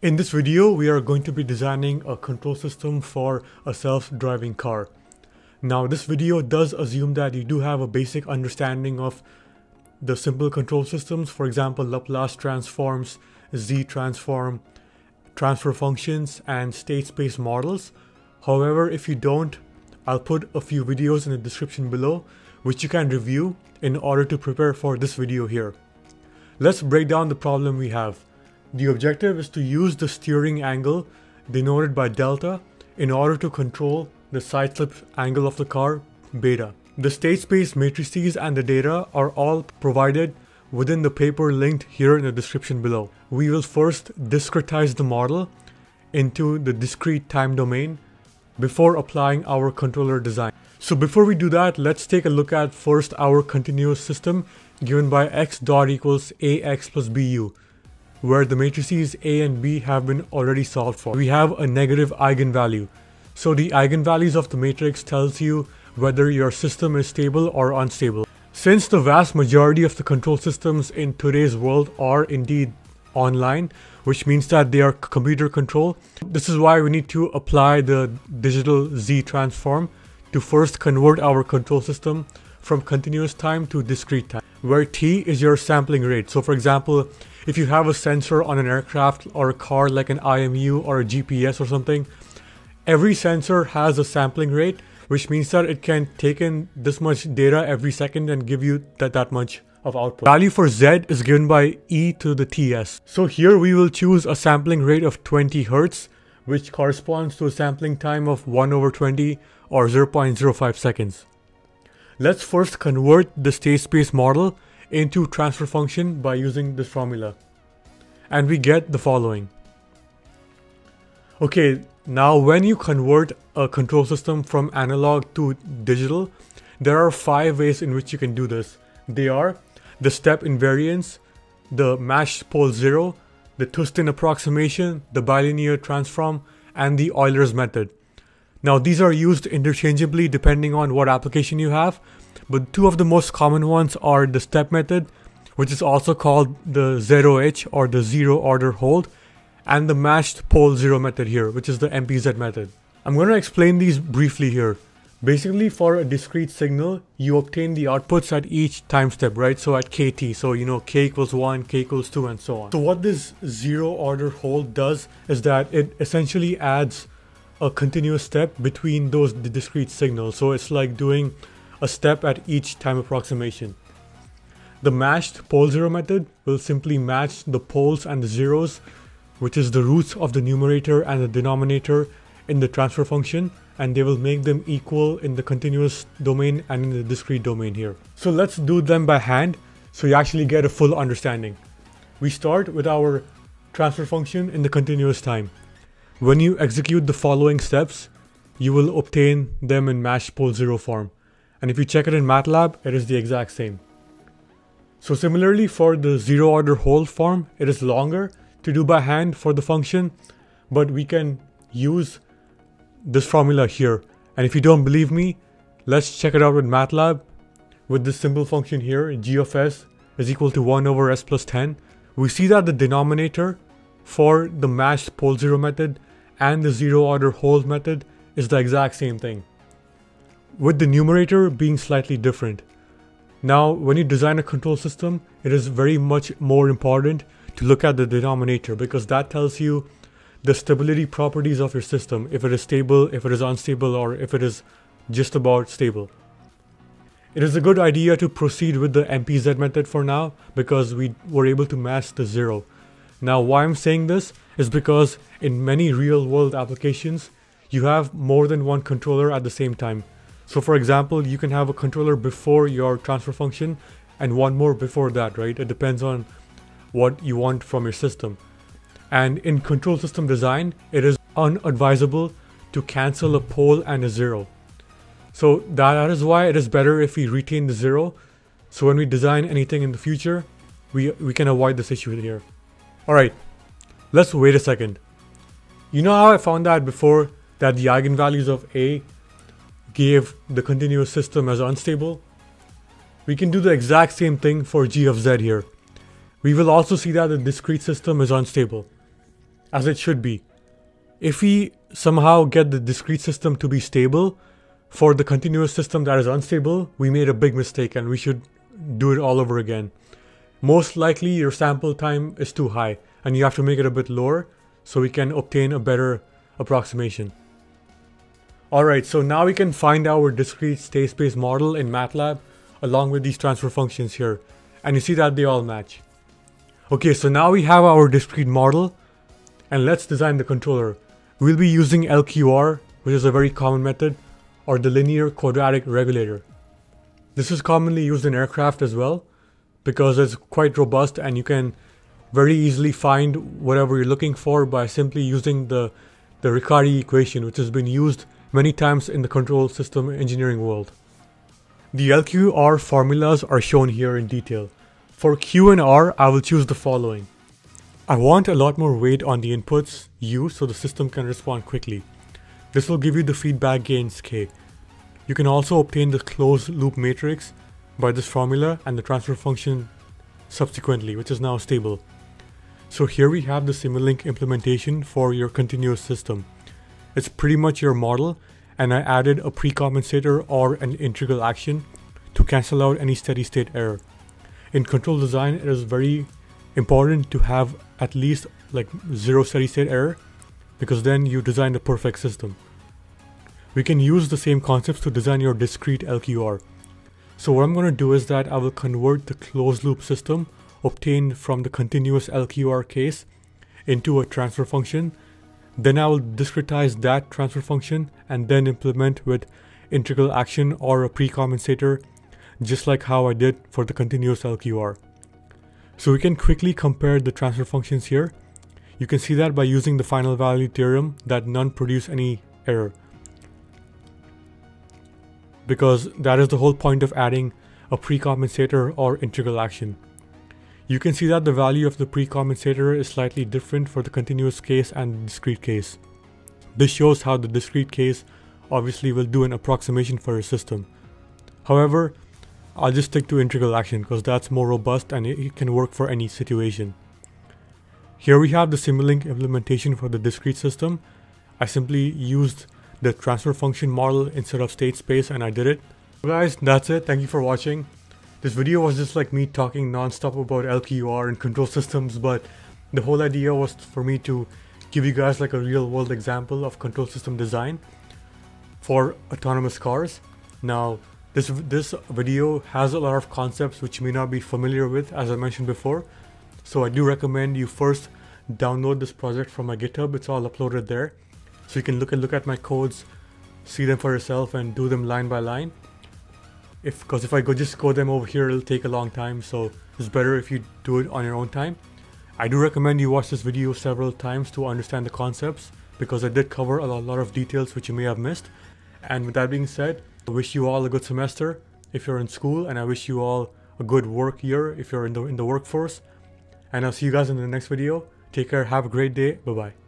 In this video, we are going to be designing a control system for a self-driving car. Now, this video does assume that you do have a basic understanding of the simple control systems, for example, Laplace transforms, Z transform, transfer functions, and state-space models. However, if you don't, I'll put a few videos in the description below, which you can review in order to prepare for this video here. Let's break down the problem we have. The objective is to use the steering angle denoted by delta in order to control the side slip angle of the car, beta. The state space matrices and the data are all provided within the paper linked here in the description below. We will first discretize the model into the discrete time domain before applying our controller design. So before we do that, let's take a look at first our continuous system given by x dot equals ax plus bu, where the matrices A and B have been already solved for. We have a negative eigenvalue. So the eigenvalues of the matrix tells you whether your system is stable or unstable. Since the vast majority of the control systems in today's world are indeed online, which means that they are computer controlled, this is why we need to apply the digital Z transform to first convert our control system from continuous time to discrete time, where t is your sampling rate. So for example, if you have a sensor on an aircraft or a car like an IMU or a GPS or something, every sensor has a sampling rate, which means that it can take in this much data every second and give you that much of output. Value for z is given by e to the ts. So here we will choose a sampling rate of 20 Hertz, which corresponds to a sampling time of 1/20 or 0.05 seconds. Let's first convert the state space model into transfer function by using this formula, and we get the following. Okay, now when you convert a control system from analog to digital, there are 5 ways in which you can do this. They are the step invariance, the matched pole zero, the Tustin approximation, the bilinear transform, and the Euler's method. Now these are used interchangeably depending on what application you have, but two of the most common ones are the step method, which is also called the ZOH or the zero order hold, and the matched pole zero method here, which is the MPZ method. I'm going to explain these briefly here. Basically, for a discrete signal, you obtain the outputs at each time step, right? So at kt, so you know, k equals 1, k equals 2, and so on. So what this zero order hold does is that it essentially adds a continuous step between those discrete signals. So it's like doing a step at each time approximation. The matched pole zero method will simply match the poles and the zeros, which is the roots of the numerator and the denominator in the transfer function, and they will make them equal in the continuous domain and in the discrete domain here. So let's do them by hand so you actually get a full understanding. We start with our transfer function in the continuous time. When you execute the following steps, you will obtain them in matched pole zero form. And if you check it in MATLAB, it is the exact same. So similarly for the zero order hold form, it is longer to do by hand for the function, but we can use this formula here. And if you don't believe me, let's check it out with MATLAB with this simple function here, g of s is equal to 1/s+10. We see that the denominator for the matched pole zero method and the zero order hold method is the exact same thing, with the numerator being slightly different. Now, when you design a control system, it is very much more important to look at the denominator, because that tells you the stability properties of your system, if it is stable, if it is unstable, or if it is just about stable. It is a good idea to proceed with the MPZ method for now, because we were able to match the zero. Now, why I'm saying this is because in many real-world applications, you have more than one controller at the same time. So for example, you can have a controller before your transfer function and one more before that, right? It depends on what you want from your system. And in control system design, it is unadvisable to cancel a pole and a zero. So that is why it is better if we retain the zero. So when we design anything in the future, we can avoid this issue here. All right, let's wait a second. You know how I found out before that the eigenvalues of A gave the continuous system as unstable? We can do the exact same thing for g of z here. We will also see that the discrete system is unstable. as it should be. If we somehow get the discrete system to be stable for the continuous system that is unstable, we made a big mistake and we should do it all over again. Most likely your sample time is too high and you have to make it a bit lower so we can obtain a better approximation. Alright, so now we can find our discrete state-space model in MATLAB along with these transfer functions here, and you see that they all match. Okay, so now we have our discrete model and let's design the controller. We'll be using LQR, which is a very common method, or the linear quadratic regulator. This is commonly used in aircraft as well because it's quite robust and you can very easily find whatever you're looking for by simply using the Riccati equation, which has been used many times in the control system engineering world. The LQR formulas are shown here in detail. For Q and R, I will choose the following. I want a lot more weight on the inputs U so the system can respond quickly. This will give you the feedback gains K. You can also obtain the closed loop matrix by this formula and the transfer function subsequently, which is now stable. So here we have the Simulink implementation for your continuous system. It's pretty much your model, and I added a pre-compensator or an integral action to cancel out any steady state error. In control design, it is very important to have at least like zero steady state error, because then you design the perfect system. We can use the same concepts to design your discrete LQR. So what I'm going to do is that I will convert the closed loop system obtained from the continuous LQR case into a transfer function. Then I will discretize that transfer function and then implement with integral action or a pre-compensator, just like how I did for the continuous LQR. So we can quickly compare the transfer functions here. You can see that by using the final value theorem that none produce any error, because that is the whole point of adding a pre-compensator or integral action. You can see that the value of the pre-compensator is slightly different for the continuous case and the discrete case. This shows how the discrete case obviously will do an approximation for your system. However, I'll just stick to integral action because that's more robust and it can work for any situation. Here we have the Simulink implementation for the discrete system. I simply used the transfer function model instead of state space and I did it. So guys, that's it. Thank you for watching. This video was just like me talking non-stop about LQR and control systems, but the whole idea was for me to give you guys like a real world example of control system design for autonomous cars. Now this video has a lot of concepts which you may not be familiar with, as I mentioned before, so I do recommend you first download this project from my GitHub. It's all uploaded there, so you can look at my codes, see them for yourself and do them line by line. Because if I just go them over here, it'll take a long time, so it's better if you do it on your own time. I do recommend you watch this video several times to understand the concepts, because I did cover a lot of details which you may have missed. And with that being said, I wish you all a good semester if you're in school, and I wish you all a good work year if you're in the workforce. And I'll see you guys in the next video. Take care, have a great day, bye bye.